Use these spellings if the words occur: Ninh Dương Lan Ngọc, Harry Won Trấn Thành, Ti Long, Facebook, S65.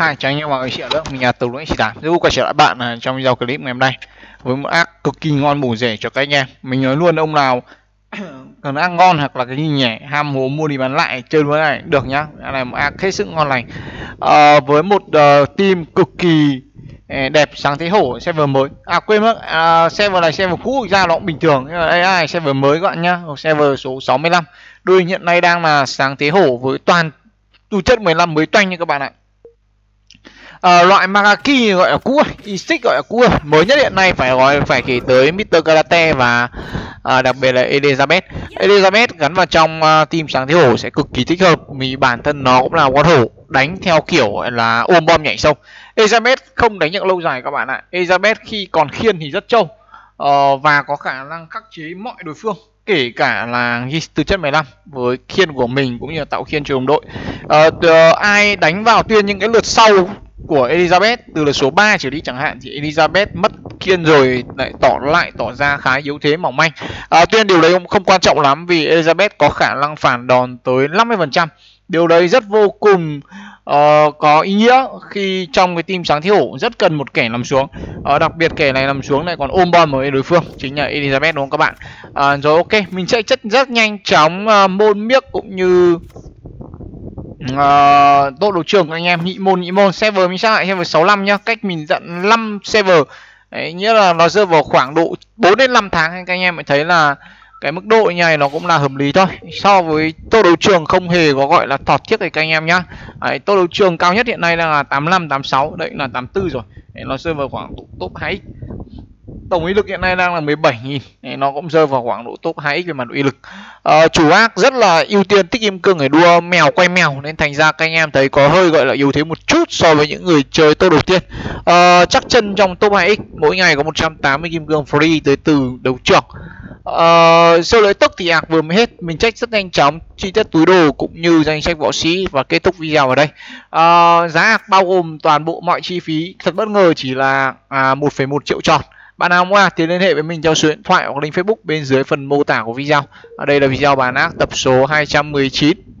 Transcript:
Hi, chào anh em mọi người, mình là Tùng S65. Rất vui quay trở lại bạn trong video clip ngày hôm nay với một ác cực kỳ ngon bổ rẻ cho các anh em. Mình nói luôn, ông nào còn ác ngon hoặc là cái gì nhỉ, ham hố mua đi bán lại chơi luôn này được nhá. Đây là một ác hết sức ngon lành với một team cực kỳ đẹp, sáng thấy hổ. Server mới quên mất, server này server cũ ra nó cũng bình thường, nhưng mà AI server mới các bạn nhá, server số 65 đôi hiện nay đang là sáng thế hổ với toàn tù chất 15 mới toanh nha các bạn ạ. Loại Magaki gọi là cua, E6 gọi là cua, mới nhất hiện nay phải kể tới Mr. Karate và đặc biệt là Elizabeth. Elizabeth gắn vào trong team sáng thế hổ sẽ cực kỳ thích hợp vì bản thân nó cũng là con hổ đánh theo kiểu là ôm bom nhảy sông. Elizabeth không đánh được lâu dài các bạn ạ. Elizabeth khi còn khiên thì rất trâu và có khả năng khắc chế mọi đối phương, kể cả là từ chất 15 với khiên của mình cũng như là tạo khiên cho đồng đội. Ai đánh vào tuyên những cái lượt sau của Elizabeth từ lượt số 3 trở đi chẳng hạn thì Elizabeth mất khiên rồi lại tỏ ra khá yếu thế, mỏng manh. Tuy nhiên điều đấy cũng không quan trọng lắm vì Elizabeth có khả năng phản đòn tới 50%. Điều đấy rất vô cùng có ý nghĩa khi trong cái team sáng thế hổ rất cần một kẻ nằm xuống, đặc biệt kẻ này nằm xuống này còn ôm bom với đối phương, chính là Elizabeth đúng không các bạn. Rồi ok, mình sẽ chất rất nhanh chóng môn miếc cũng như tốt đồ trường anh em. Nhị môn server mình sẽ lại server 65 nhá, cách mình dẫn 5 server đấy, nghĩa là nó rơi vào khoảng độ 4 đến 5 tháng. Các anh em mới thấy là cái mức độ như này nó cũng là hợp lý thôi, so với tô đấu trường không hề có gọi là thọt thiết này các anh em nhá. Tô đấu trường cao nhất hiện nay là 85, 86, đấy là 84 rồi đấy, nó rơi vào khoảng top 2x. Tổng uy lực hiện nay đang là 17.000, nó cũng rơi vào khoảng độ top 2x về mặt uy lực. Chủ ác rất là ưu tiên tích kim cương để đua mèo quay mèo, nên thành ra các anh em thấy có hơi gọi là yếu thế một chút so với những người chơi top đầu tiên. Chắc chân trong top 2x mỗi ngày có 180 kim cương free tới từ đấu trường. Sau lợi tức thì ạc vừa mới hết, mình check rất nhanh chóng chi tiết túi đồ cũng như danh sách võ sĩ và kết thúc video ở đây. Giá ạc bao gồm toàn bộ mọi chi phí, thật bất ngờ chỉ là 1,1 triệu tròn. Bạn nào mua thì liên hệ với mình theo số điện thoại hoặc link Facebook bên dưới phần mô tả của video. Đây là video bán ác tập số 219.